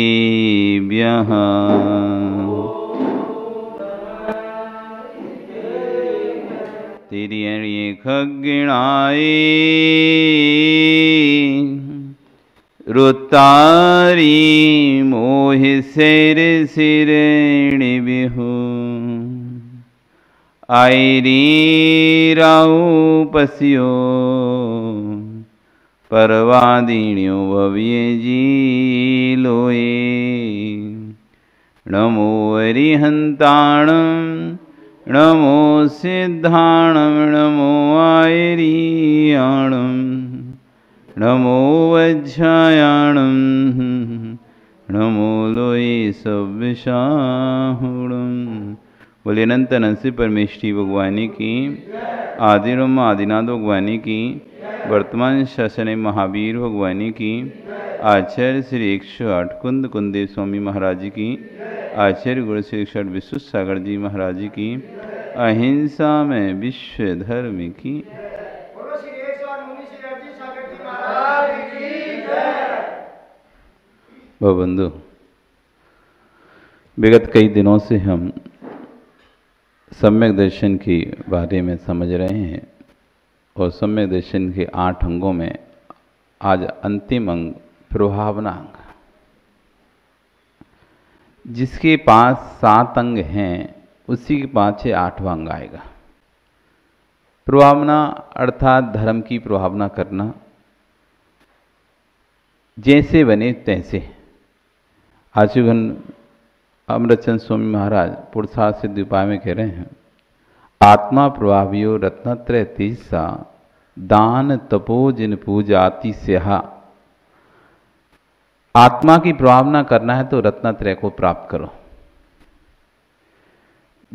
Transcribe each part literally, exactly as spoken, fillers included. इदेभ्यः तिर्यये खग्गिणाय रुतारी मोहिसेर सिरेणि बिहु आईरी राउ पस्यो परवादिण्यो भव्ये जी लोए नमो हरिहंताणं नमो सिद्धाणं नमो आयरियाणं नमो वज्रायाणं नमो लोए सव्यसाहुणं। बोले अनंत अनंत परमेश्वरी भगवानी की, आदि ब्रह्म आदिनाथ भगवानी की, वर्तमान शासन महावीर भगवानी की, आचार्य श्री एक सौ आठ कुंद कुंदेव स्वामी महाराज जी की, आचार्य गुरु श्री एक सौ आठ विश्व सागर जी महाराज जी की, अहिंसा में विश्व धर्म की। बंधु, विगत कई दिनों से हम सम्यक दर्शन के बारे में समझ रहे हैं और सम्यक दर्शन के आठ अंगों में आज अंतिम अंग प्रभावना अंग। जिसके पास सात अंग हैं उसी के पास ये आठवां अंग आएगा। प्रभावना अर्थात धर्म की प्रभावना करना, जैसे बने तैसे। आचुगन अमृतचंद स्वामी महाराज पुरुषार्थ सिद्धि उपाय में कह रहे हैं, आत्मा प्रभावियो रत्नत्रय तीसा दान तपो जिन पूजाति सेहा। आत्मा की प्रभावना करना है तो रत्नत्रय को प्राप्त करो।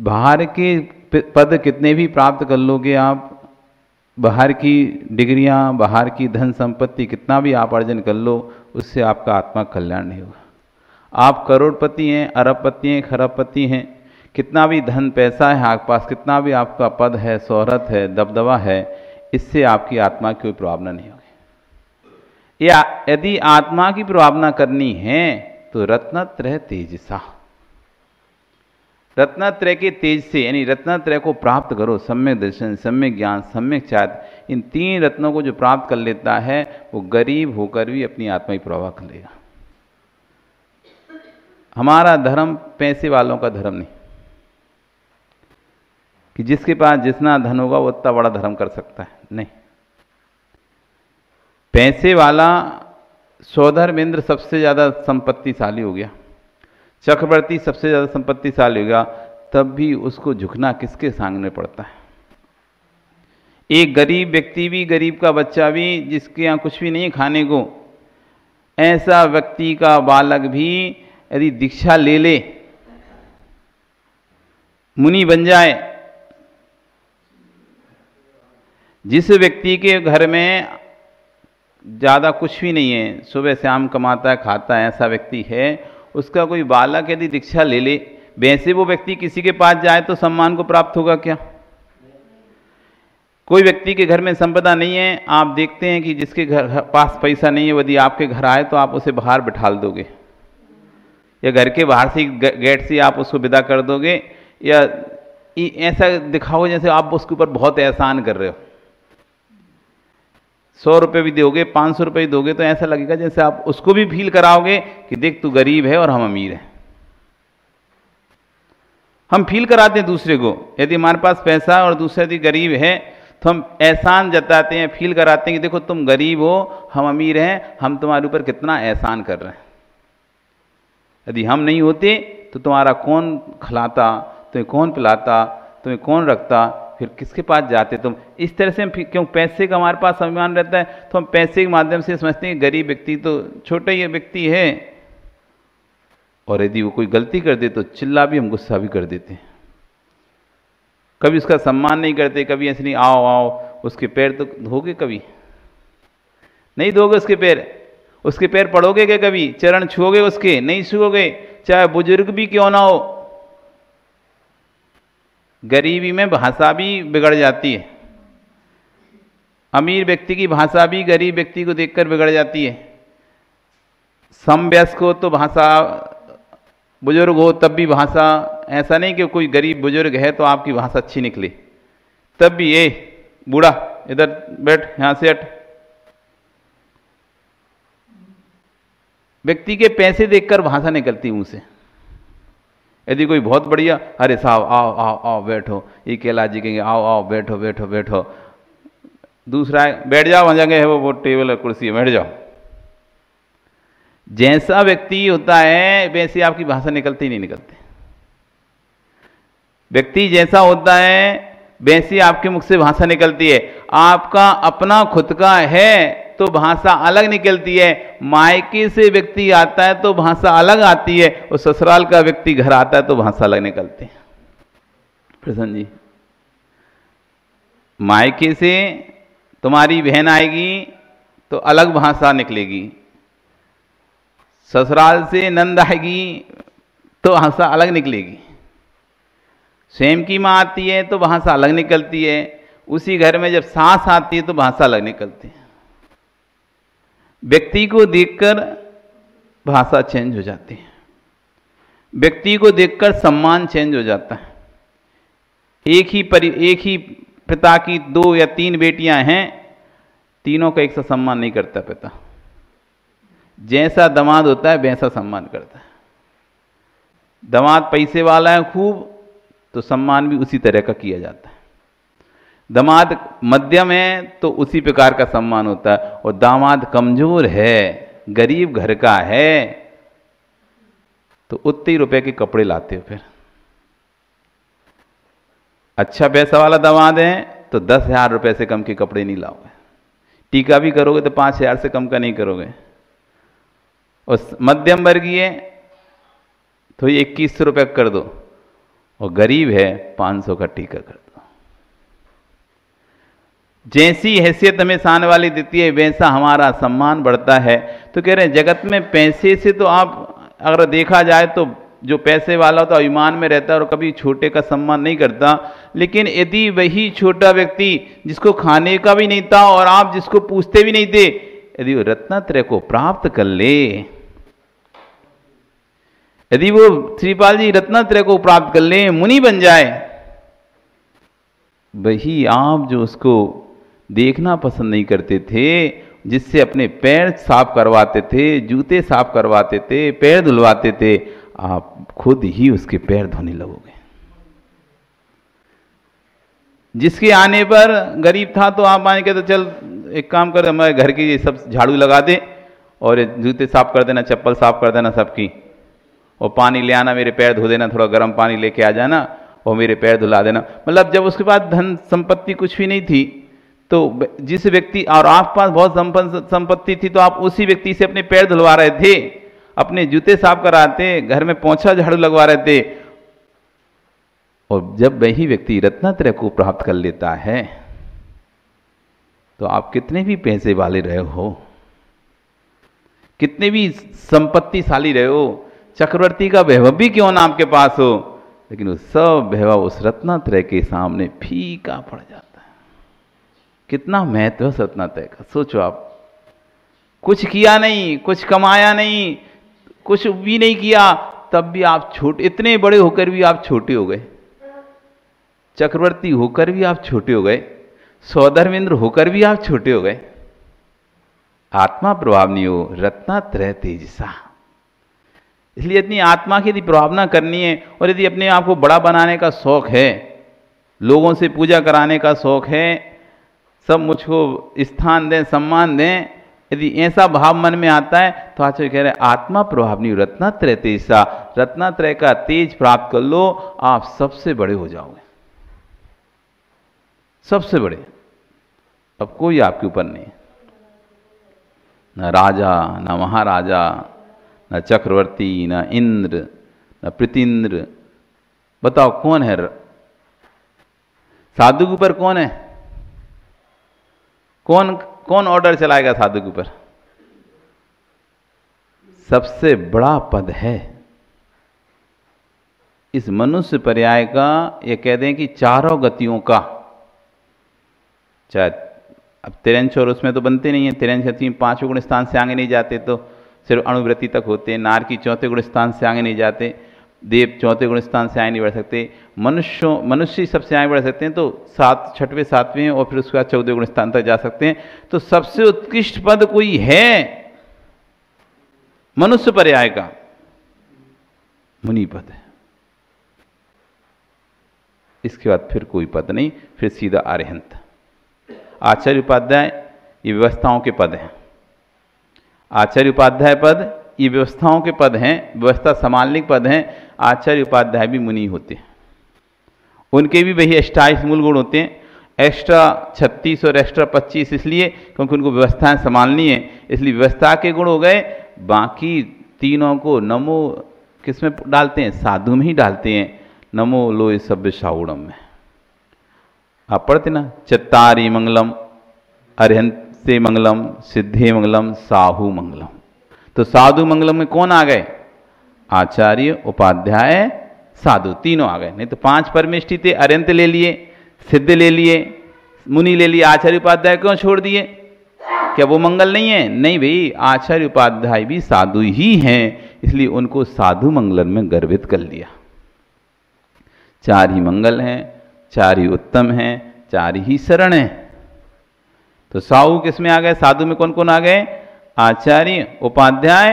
बाहर के पद कितने भी प्राप्त कर लोगे आप, बाहर की डिग्रियां, बाहर की धन संपत्ति कितना भी आप अर्जन कर लो, उससे आपका आत्मा कल्याण नहीं होगा। आप करोड़पति हैं, अरबपति हैं, खरबपति हैं, कितना भी धन पैसा है आपके पास, कितना भी आपका पद है, शोहरत है, दबदबा है, इससे आपकी आत्मा की कोई प्रभावना नहीं होगी। या यदि आत्मा की प्रभावना करनी है तो रत्नत्रय तेजसा, रत्नत्रय के तेज से, यानी रत्नत्रय को प्राप्त करो। सम्यक दर्शन, सम्यक ज्ञान, सम्यक चार, इन तीन रत्नों को जो प्राप्त कर लेता है वो गरीब होकर भी अपनी आत्मा की प्रभाव कर लेगा। हमारा धर्म पैसे वालों का धर्म नहीं कि जिसके पास जितना धन होगा वो उतना बड़ा धर्म कर सकता है। नहीं, पैसे वाला सौधर्मेंद्र सबसे ज़्यादा संपत्तिशाली हो गया, चक्रवर्ती सबसे ज़्यादा संपत्तिशाली हो गया, तब भी उसको झुकना किसके सामने पड़ता है। एक गरीब व्यक्ति भी, गरीब का बच्चा भी, जिसके यहाँ कुछ भी नहीं खाने को, ऐसा व्यक्ति का बालक भी यदि दीक्षा ले ले, मुनि बन जाए। जिस व्यक्ति के घर में ज़्यादा कुछ भी नहीं है, सुबह शाम कमाता है, खाता है, ऐसा व्यक्ति है, उसका कोई बालक यदि दीक्षा ले ले, वैसे वो व्यक्ति किसी के पास जाए तो सम्मान को प्राप्त होगा क्या? कोई व्यक्ति के घर में संपदा नहीं है, आप देखते हैं कि जिसके घर पास पैसा नहीं है, यदि आपके घर आए तो आप उसे बाहर बिठाल दोगे, या घर के बाहर से गेट से आप उसको विदा कर दोगे, या ऐसा दिखाओ जैसे आप उसके ऊपर बहुत एहसान कर रहे हो। सौ रुपये भी दोगे, पाँच सौ रुपये भी दोगे, तो ऐसा लगेगा जैसे आप उसको भी फील कराओगे कि देख तू गरीब है और हम अमीर हैं। हम फील कराते हैं दूसरे को, यदि हमारे पास पैसा और दूसरा यदि गरीब है तो हम एहसान जताते हैं, फील कराते हैं कि देखो तुम गरीब हो, हम अमीर हैं, हम तुम्हारे ऊपर कितना एहसान कर रहे हैं। यदि हम नहीं होते तो तुम्हारा कौन खिलाता, तुम्हें कौन पिलाता, तुम्हें कौन रखता, फिर किसके पास जाते तुम? इस तरह से हम, क्यों पैसे का हमारे पास अभिमान रहता है, तो हम पैसे के माध्यम से समझते हैं गरीब व्यक्ति तो छोटा ही व्यक्ति है, और यदि वो कोई गलती कर दे तो चिल्ला भी, हम गुस्सा भी कर देते हैं, कभी उसका सम्मान नहीं करते, कभी ऐसे नहीं आओ आओ उसके पैर तो धोगे, कभी नहीं धोगे उसके पैर, उसके पैर पड़ोगे क्या, कभी चरण छुओगे उसके, नहीं छुओगे, चाहे बुजुर्ग भी क्यों ना हो। गरीबी में भाषा भी बिगड़ जाती है, अमीर व्यक्ति की भाषा भी गरीब व्यक्ति को देखकर बिगड़ जाती है। समवयस्क हो तो भाषा, बुजुर्ग हो तब भी भाषा, ऐसा नहीं कि कोई गरीब बुजुर्ग है तो आपकी भाषा अच्छी निकले, तब भी ये बूढ़ा इधर बैठ, यहाँ से हट। व्यक्ति के पैसे देखकर भाषा निकलती मुँह से। यदि कोई बहुत बढ़िया, अरे साहब आओ आओ आओ बैठो, ये कहला जी कहेंगे आओ आओ बैठो बैठो बैठो। दूसरा है बैठ जाओ, वहाँ जगह है वो वो टेबल और कुर्सी है, बैठ जाओ। जैसा व्यक्ति होता है वैसे आपकी भाषा निकलती नहीं निकलती। व्यक्ति जैसा होता है वैसे आपके मुख से भाषा निकलती है। आपका अपना खुद का है तो भाषा अलग निकलती है, मायके से व्यक्ति आता है तो भाषा अलग आती है, और ससुराल का व्यक्ति घर आता है तो भाषा अलग निकलती है। प्रसन्न जी, मायके से तुम्हारी बहन आएगी तो अलग भाषा निकलेगी, ससुराल से नंद आएगी तो भाषा अलग निकलेगी, स्वयं की माँ आती है तो भाषा अलग निकलती है, उसी घर में जब सास आती है तो भाषा अलग निकलती है। व्यक्ति को देखकर भाषा चेंज हो जाती है, व्यक्ति को देखकर सम्मान चेंज हो जाता है। एक ही परि एक ही पिता की दो या तीन बेटियां हैं, तीनों का एक सा सम्मान नहीं करता पिता। जैसा दामाद होता है वैसा सम्मान करता है। दामाद पैसे वाला है खूब तो सम्मान भी उसी तरह का किया जाता है, दामाद मध्यम है तो उसी प्रकार का सम्मान होता है, और दामाद कमजोर है, गरीब घर का है तो उतने ही रुपए के कपड़े लाते हो। फिर अच्छा पैसा वाला दामाद है तो दस हजार रुपये से कम के कपड़े नहीं लाओगे, टीका भी करोगे तो पाँच हजार से कम का नहीं करोगे। और मध्यम वर्गीय तो ये इक्कीस सौ रुपये कर दो, और गरीब है पाँच सौ का टीका कर दो। जैसी हैसियत हमें शान वाली देती है वैसा हमारा सम्मान बढ़ता है। तो कह रहे हैं जगत में पैसे से तो आप अगर देखा जाए तो जो पैसे वाला होता है अभिमान में रहता है और कभी छोटे का सम्मान नहीं करता, लेकिन यदि वही छोटा व्यक्ति जिसको खाने का भी नहीं था और आप जिसको पूछते भी नहीं थे, यदि वो रत्नत्रय को प्राप्त कर ले, यदि वो श्रीपाल जी रत्नत्रय को प्राप्त कर ले, मुनि बन जाए, वही आप जो उसको देखना पसंद नहीं करते थे, जिससे अपने पैर साफ करवाते थे, जूते साफ करवाते थे, पैर धुलवाते थे, आप खुद ही उसके पैर धोने लगोगे। जिसके आने पर गरीब था तो आप मान के तो चल एक काम कर, हमारे घर की ये सब झाड़ू लगा दे और जूते साफ कर देना, चप्पल साफ कर देना सबकी, और पानी ले आना, मेरे पैर धो देना, थोड़ा गर्म पानी लेके आ जाना और मेरे पैर धुला देना। मतलब जब उसके पास धन संपत्ति कुछ भी नहीं थी तो जिस व्यक्ति, और आपके पास बहुत संपत्ति थी तो आप उसी व्यक्ति से अपने पैर धुलवा रहे थे, अपने जूते साफ कराते, घर में पोंछा झाड़ू लगवा रहे थे। और जब वही व्यक्ति रत्नत्रय को प्राप्त कर लेता है तो आप कितने भी पैसे वाले रहे हो, कितने भी संपत्तिशाली रहे हो, चक्रवर्ती का वैभव भी क्यों ना आपके पास हो, लेकिन वो सब वैभव उस रत्नत्रय के सामने फीका पड़ जाता है। कितना महत्व है रत्नत्रय का, सोचो। आप कुछ किया नहीं, कुछ कमाया नहीं, कुछ भी नहीं किया, तब भी आप छोटे, इतने बड़े होकर भी आप छोटे हो गए, चक्रवर्ती होकर भी आप छोटे हो गए, सौधर्मेंद्र होकर भी आप छोटे हो गए। आत्मा प्रभावनीयो रत्नत्रय तेजसा। इसलिए इतनी आत्मा की यदि प्रभावना करनी है, और यदि अपने आप को बड़ा बनाने का शौक है, लोगों से पूजा कराने का शौक है, सब मुझको स्थान दें, सम्मान दें, यदि ऐसा भाव मन में आता है तो आचार्य कह रहे हैं आत्मा प्रभावनी रत्नत्रय तेजसा, रत्नत्रय का तेज प्राप्त कर लो, आप सबसे बड़े हो जाओगे, सबसे बड़े। अब कोई आपके ऊपर नहीं है, न राजा, न महाराजा, न चक्रवर्ती, न इंद्र, न प्रतिंद्र। बताओ कौन है साधु के ऊपर? कौन है, कौन कौन ऑर्डर चलाएगा साधु के ऊपर? सबसे बड़ा पद है। इस मनुष्य पर्याय का ये कह दें कि चारों गतियों का, चाहे अब तिरंच और उसमें तो बनते नहीं है, तिरंच गति में पांचों गुण स्थान से आगे नहीं जाते, तो सिर्फ अणुव्रति तक होते हैं। नार की चौथे गुण स्थान से आगे नहीं जाते, देव चौथे गुण स्थान से आगे नहीं बढ़ सकते, मनुष्यों मनुष्य सबसे आगे बढ़ सकते हैं तो सात छठवें सातवें और फिर उसके बाद चौथे गुण स्थान तक जा सकते हैं। तो सबसे उत्कृष्ट पद कोई है मनुष्य पर्याय का, मुनि पद है। इसके बाद फिर कोई पद नहीं, फिर सीधा आर्यहंत आचार्य उपाध्याय, ये व्यवस्थाओं के पद हैं। आचार्य उपाध्याय पद ये व्यवस्थाओं के पद हैं, व्यवस्था संभालने के पद हैं। आचार्य उपाध्याय भी मुनि होते हैं, उनके भी वही अट्ठाईस मूल गुण होते हैं। एक्स्ट्रा छत्तीस और एक्स्ट्रा पच्चीस इसलिए क्योंकि उनको व्यवस्थाएं संभालनी है, इसलिए व्यवस्था के गुण हो गए। बाकी तीनों को नमो किस में डालते हैं? साधु में ही डालते हैं। नमो लोय सभ्य साहुणम में आप पढ़ते ना, चत्तारी मंगलम, अरिहंते मंगलम, सिद्धे मंगलम, साहू मंगलम। तो साधु मंगलम में कौन आ गए? आचार्य उपाध्याय साधु तीनों आ गए। नहीं तो पांच परमेष्टि थे, अरिहंत ले लिए, सिद्ध ले लिए, मुनि ले लिए, आचार्य उपाध्याय क्यों छोड़ दिए? क्या वो मंगल नहीं है? नहीं भाई, आचार्य उपाध्याय भी साधु ही हैं, इसलिए उनको साधु मंगल में गर्भित कर लिया। चार ही मंगल हैं, चार ही उत्तम हैं, चार ही शरण हैं। तो साहू किस में आ गए? साधु में कौन कौन आ गए? आचार्य उपाध्याय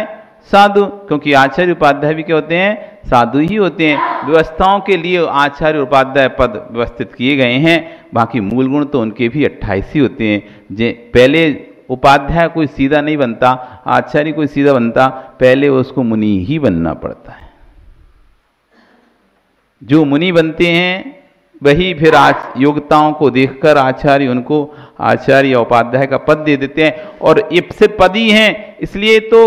साधु, क्योंकि आचार्य उपाध्याय भी क्या होते हैं? साधु ही होते हैं। व्यवस्थाओं के लिए आचार्य उपाध्याय पद व्यवस्थित किए गए हैं। बाकी मूल गुण तो उनके भी अट्ठाईस ही होते हैं। जे पहले उपाध्याय कोई सीधा नहीं बनता, आचार्य कोई सीधा बनता, पहले उसको मुनि ही बनना पड़ता है। जो मुनि बनते हैं वही फिर आज योग्यताओं को देखकर आचार्य उनको आचार्य या उपाध्याय का पद दे देते हैं। और इससे पद ही हैं, इसलिए तो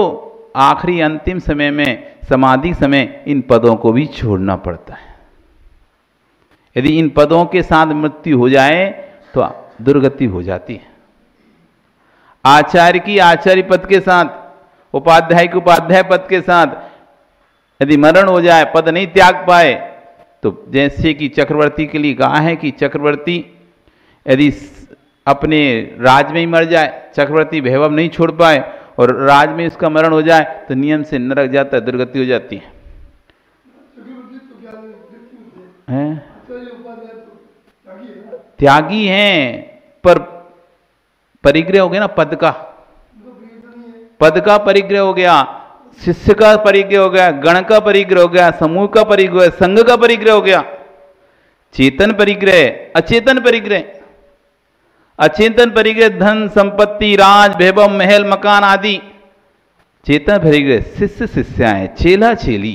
आखिरी अंतिम समय में समाधि समय इन पदों को भी छोड़ना पड़ता है। यदि इन पदों के साथ मृत्यु हो जाए तो दुर्गति हो जाती है। आचार्य की आचार्य पद के साथ, उपाध्याय के उपाध्याय पद के साथ यदि मरण हो जाए, पद नहीं त्याग पाए, तो जैसे कि चक्रवर्ती के लिए कहा है कि चक्रवर्ती यदि अपने राज में ही मर जाए, चक्रवर्ती वैभव नहीं छोड़ पाए और राज में इसका मरण हो जाए तो नियम से नरक जाता है, दुर्गति हो जाती है, है? त्यागी हैं पर परिग्रह हो गया ना, पद का पद का परिग्रह हो गया, शिष्य का परिग्रह हो गया, गण का परिग्रह हो गया, समूह का परिग्रह, संघ का परिग्रह हो गया, चेतन परिग्रह, अचेतन परिग्रह। अचेतन परिग्रह धन संपत्ति राज वैभव महल मकान आदि, चेतन परिग्रह शिष्य शिष्याएं चेला चेली,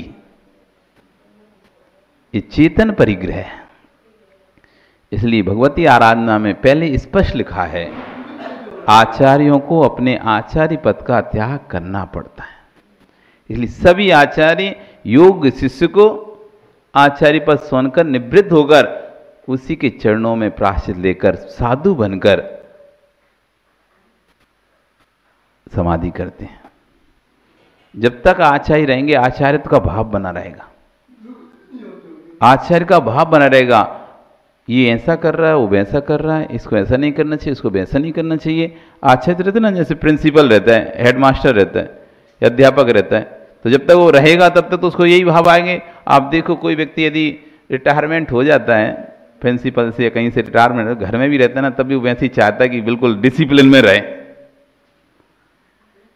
ये चेतन परिग्रह। इसलिए भगवती आराधना में पहले स्पष्ट लिखा है आचार्यों को अपने आचार्य पद का त्याग करना पड़ता है। इसलिए सभी आचार्य योग्य शिष्य को आचार्य पद सुनकर निवृत्त होकर उसी के चरणों में प्राश्चित लेकर साधु बनकर समाधि करते हैं। जब तक आचार्य रहेंगे आचार्य का भाव बना रहेगा, आचार्य का भाव बना रहेगा। ये ऐसा कर रहा है, वो वैसा कर रहा है, इसको ऐसा नहीं करना चाहिए, इसको वैसा नहीं करना चाहिए। आचार्य रहते ना, जैसे प्रिंसिपल रहता है, हेडमास्टर रहता है, अध्यापक रहता है, तो जब तक वो रहेगा तब तक तो उसको यही भाव आएंगे। आप देखो कोई व्यक्ति यदि रिटायरमेंट हो जाता है प्रिंसिपल से या कहीं से रिटायरमेंट, घर में भी रहता है ना, तब भी वो वैसे ही चाहता है कि बिल्कुल डिसिप्लिन में रहे,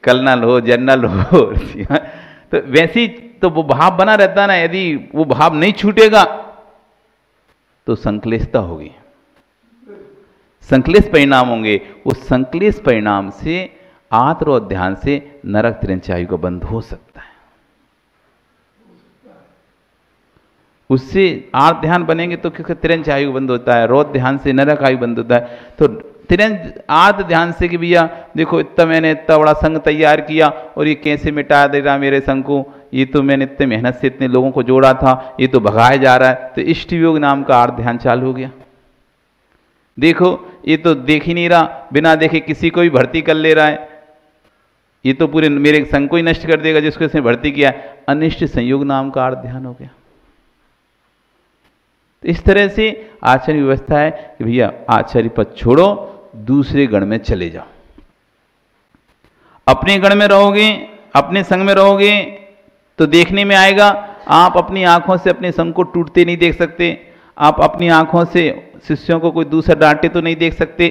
कर्नल हो, जनरल हो, तो वैसे ही तो वो भाव बना रहता है ना। यदि वो भाव नहीं छूटेगा तो संकलेशता होगी, संकलेश परिणाम होंगे। उस संकलेश परिणाम से आत्र और ध्यान से नरक तिरंचायु का बंद हो सकता है। उससे आत्र ध्यान बनेंगे तो क्योंकि तिरंचायु बंद होता है, रोध ध्यान से नरक आयु बंद होता है। तो तिरंज आत्र ध्यान से कि भैया देखो इतना मैंने इतना बड़ा संघ तैयार किया और ये कैसे मिटा दे रहा मेरे संघ को, ये तो मैंने इतने मेहनत से इतने लोगों को जोड़ा था, ये तो भगाया जा रहा है। तो इष्ट योग नाम का आर्त ध्यान चालू हो गया। देखो ये तो देख ही नहीं रहा, बिना देखे किसी को भी भर्ती कर ले रहा है, ये तो पूरे मेरे संघ को ही नष्ट कर देगा जिसको इसने भर्ती किया है। अनिष्ट संयोग नाम का आर्त ध्यान हो गया। तो इस तरह से आचार्य व्यवस्था है कि भैया आचार्य पद छोड़ो, दूसरे गण में चले जाओ। अपने गण में रहोगे अपने संग में रहोगे तो देखने में आएगा। आप अपनी आंखों से अपने संग को टूटते नहीं देख सकते, आप अपनी आंखों से शिष्यों को कोई दूसरा डांटे तो नहीं देख सकते,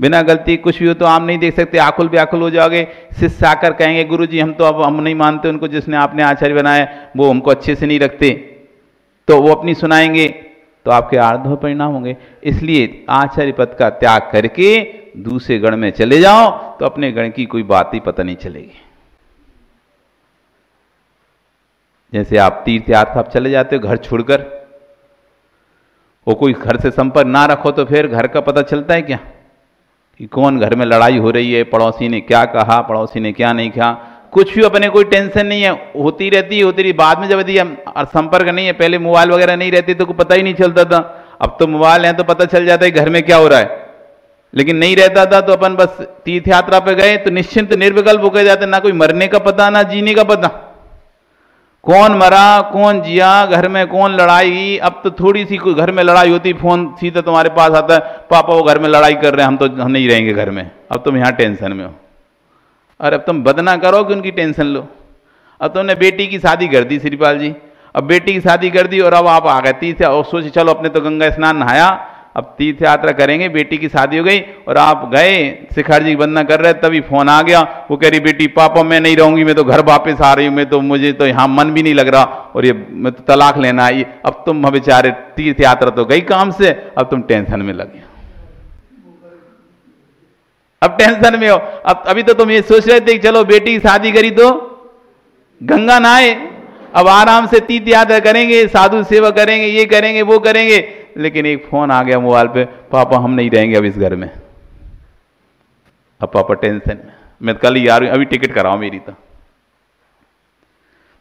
बिना गलती कुछ भी हो तो आप नहीं देख सकते, आकुल व्याकुल हो जाओगे। शिष्य आकर कहेंगे गुरु जी हम तो अब हम नहीं मानते उनको जिसने आपने आचार्य बनाया, वो हमको अच्छे से नहीं रखते, तो वो अपनी सुनाएंगे, तो आपके आर्ध परिणाम होंगे। इसलिए आचार्य पद का त्याग करके दूसरे गण में चले जाओ तो अपने गण की कोई बात ही पता नहीं चलेगी। जैसे आप तीर्थ यात्रा आप चले जाते हो घर छोड़कर, वो कोई घर से संपर्क ना रखो तो फिर घर का पता चलता है क्या कि कौन घर में लड़ाई हो रही है, पड़ोसी ने क्या कहा, पड़ोसी ने क्या नहीं कहा, कुछ भी अपने कोई टेंशन नहीं है, होती रहती होती रही। बाद में जब यदि संपर्क नहीं है, पहले मोबाइल वगैरह नहीं रहते तो पता ही नहीं चलता था, अब तो मोबाइल है तो पता चल जाता है घर में क्या हो रहा है। लेकिन नहीं रहता था तो अपन बस तीर्थ यात्रा पे गए तो निश्चिंत निर्विकल्प होकर जाते, ना कोई मरने का पता ना जीने का पता, कौन मरा कौन जिया, घर में कौन लड़ाई हुई। अब तो थोड़ी सी कोई घर में लड़ाई होती फोन सीधा तुम्हारे पास आता है, पापा वो घर में लड़ाई कर रहे हैं, हम तो हम नहीं रहेंगे घर में, अब तुम यहाँ टेंशन में हो। और अब तुम बदना करो कि उनकी टेंशन लो। अब तुमने बेटी की शादी कर दी श्रीपाल जी, अब बेटी की शादी कर दी और अब आप आ गए तीर्थ, और सोचे चलो अपने तो गंगा स्नान नहाया, अब तीर्थ यात्रा करेंगे, बेटी की शादी हो गई और आप गए शिखर जी बंदना कर रहे, तभी फोन आ गया, वो कह रही बेटी पापा मैं नहीं रहूंगी, मैं तो घर वापस आ रही हूँ, मैं तो मुझे तो यहाँ मन भी नहीं लग रहा, और ये मैं तो तलाक लेना आई। अब तुम बेचारे तीर्थ यात्रा तो गई काम से, अब तुम टेंशन में लगे, अब टेंशन में हो। अब अभी तो तुम ये सोच रहे थे कि चलो बेटी की शादी करी तो गंगा नहाए, अब आराम से तीर्थ यात्रा करेंगे, साधु सेवा करेंगे, ये करेंगे वो करेंगे, लेकिन एक फोन आ गया मोबाइल पे, पापा हम नहीं रहेंगे अब इस घर में। अब पापा टेंशन में, मैं कल ही आ रही हूं, अभी टिकट कराओ मेरी। तो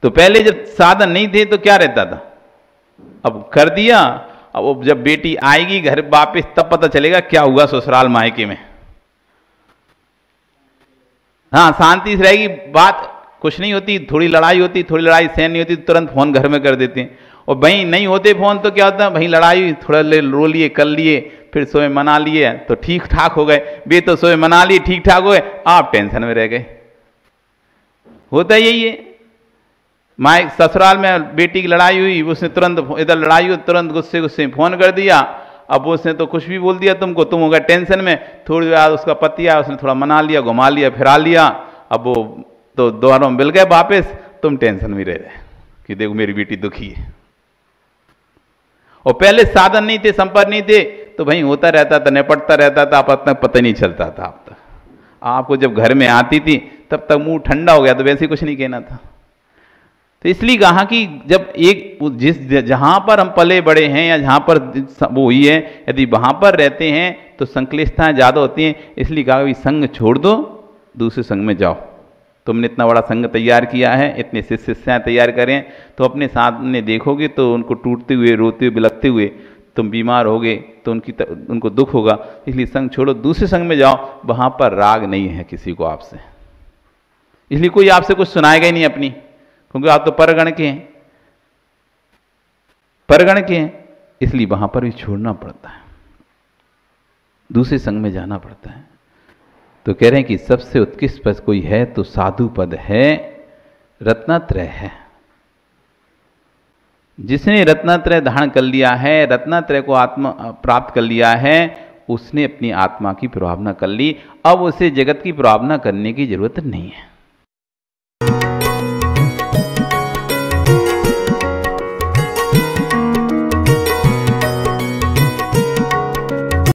तो पहले जब साधन नहीं थे तो क्या रहता था, अब कर दिया, अब जब बेटी आएगी घर वापस तब पता चलेगा क्या हुआ ससुराल मायके में। हाँ शांति से रहेगी, बात कुछ नहीं होती, थोड़ी लड़ाई होती, थोड़ी लड़ाई सहन नहीं होती, तुरंत फोन घर में कर देते हैं। और वहीं नहीं होते फोन तो क्या होता है, वहीं लड़ाई हुई, थोड़ा ले रो लिए, कर लिए, फिर सोए मना लिए तो ठीक ठाक हो गए, वे तो सोए मना लिए ठीक ठाक हो गए, आप टेंशन में रह गए। होता यही है, माय ससुराल में बेटी की लड़ाई हुई, उसने तुरंत इधर लड़ाई हुई, तुरंत गुस्से गुस्से में फोन कर दिया, अब उसने तो कुछ भी बोल दिया तुमको, तुम हो गए टेंशन में। थोड़ी देर बाद उसका पति आया, उसने थोड़ा मना लिया, घुमा लिया, फिरा लिया, अब वो तो दोनों मिल गए वापस, तुम टेंशन में रह रहे कि देखो मेरी बेटी दुखी है। और पहले साधन नहीं थे, संपर्क नहीं थे, तो वहीं होता रहता था, निपटता रहता था, आप तक पता नहीं चलता था। आप तक आपको जब घर में आती थी तब तक मुंह ठंडा हो गया, तो वैसे कुछ नहीं कहना था। तो इसलिए कहा कि जब एक जिस जहाँ पर हम पले बड़े हैं या जहाँ पर वो हुई है, यदि वहाँ पर रहते हैं तो संक्लिष्टताएँ ज़्यादा होती हैं। इसलिए कहा कि संग छोड़ दो, दूसरे संग में जाओ। तुमने इतना बड़ा संग तैयार किया है, इतने शिष्य शिष्याएँ तैयार करें, तो अपने सामने देखोगे तो उनको टूटते हुए, रोते हुए, बिलखते हुए, तुम बीमार होगे तो उनकी उनको दुख होगा। इसलिए संग छोड़ो, दूसरे संग में जाओ, वहाँ पर राग नहीं है किसी को आपसे, इसलिए कोई आपसे कुछ सुनाएगा ही नहीं अपनी, क्योंकि आप तो परगण के हैं, परगण के हैं, इसलिए वहाँ पर भी छोड़ना पड़ता है, दूसरे संग में जाना पड़ता है। तो कह रहे हैं कि सबसे उत्कृष्ट पद कोई है तो साधु पद है, रत्नात्रय है। जिसने रत्नात्रय धारण कर लिया है, रत्नात्रय को आत्मा प्राप्त कर लिया है, उसने अपनी आत्मा की प्रार्थना कर ली, अब उसे जगत की प्रार्थना करने की जरूरत नहीं है।